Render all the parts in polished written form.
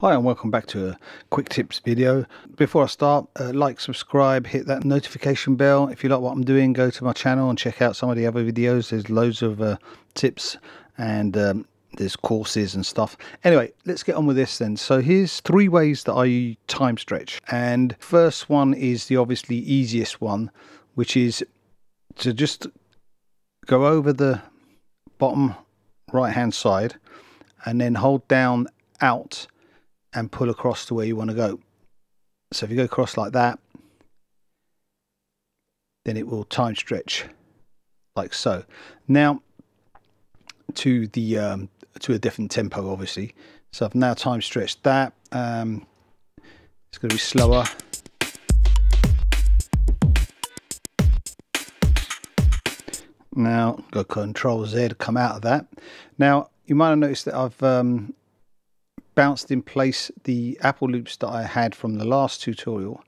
Hi and welcome back to a quick tips video. Before I start, like, subscribe, hit that notification bell. If you like what I'm doing, go to my channel and check out some of the other videos. There's loads of tips and there's courses and stuff. Anyway, let's get on with this then. So here's three ways that I time stretch. And first one is the obviously easiest one, which is to just go over the bottom right hand side and then hold down Alt and pull across to where you want to go. So if you go across like that, then it will time stretch like so. Now to the to a different tempo, obviously. So I've now time stretched that. It's going to be slower. Now go Control Z, come out of that. Now you might have noticed that I've bounced in place the Apple loops that I had from the last tutorial.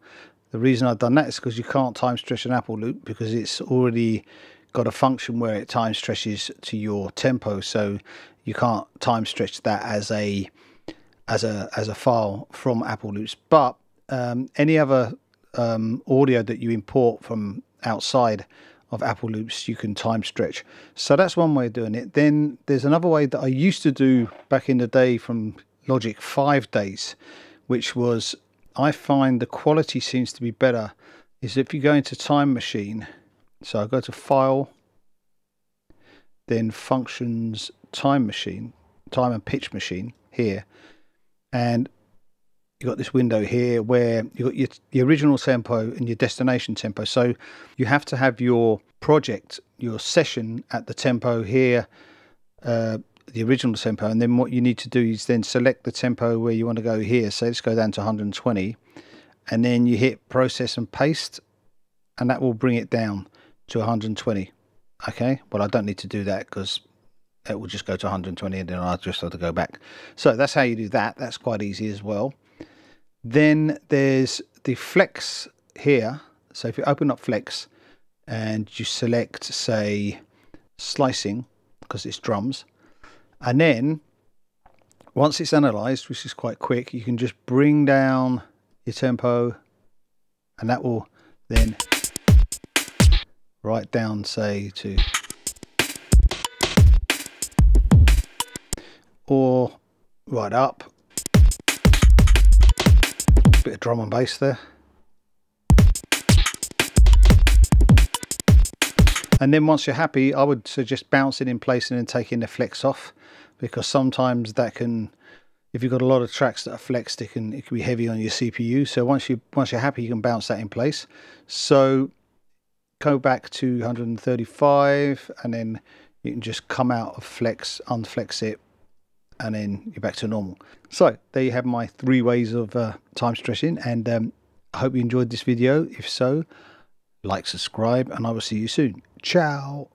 The reason I've done that is because you can't time stretch an Apple loop because it's already got a function where it time stretches to your tempo, so you can't time stretch that as a file from Apple loops. But any other audio that you import from outside of Apple loops, you can time stretch. So that's one way of doing it. Then there's another way that I used to do back in the day from Logic 5 days, which was, I find the quality seems to be better, is if you go into Time Machine. So I go to File, then Functions, Time Machine, Time and Pitch Machine here, and you got this window here where you got your original tempo and your destination tempo. So you have to have your project, your session at the tempo here, the original tempo, and then what you need to do is then select the tempo where you want to go here. So let's go down to 120 and then you hit process and paste, and that will bring it down to 120. Okay, well I don't need to do that because it will just go to 120 and then I'll just have to go back. So that's how you do that. That's quite easy as well. Then there's the flex here. So if you open up flex and you select, say, slicing, because it's drums, and then once it's analyzed, which is quite quick, you can just bring down your tempo and that will then right down, say, to, or right up. Bit of drum and bass there. And then once you're happy, I would suggest bouncing in place and then taking the flex off, because sometimes that can, if you've got a lot of tracks that are flexed, it can be heavy on your CPU. So once you're happy, you can bounce that in place. So go back to 135 and then you can just come out of flex, unflex it, and then you're back to normal. So there you have my three ways of time stretching, and I hope you enjoyed this video. If so, like, subscribe, and I will see you soon. Ciao.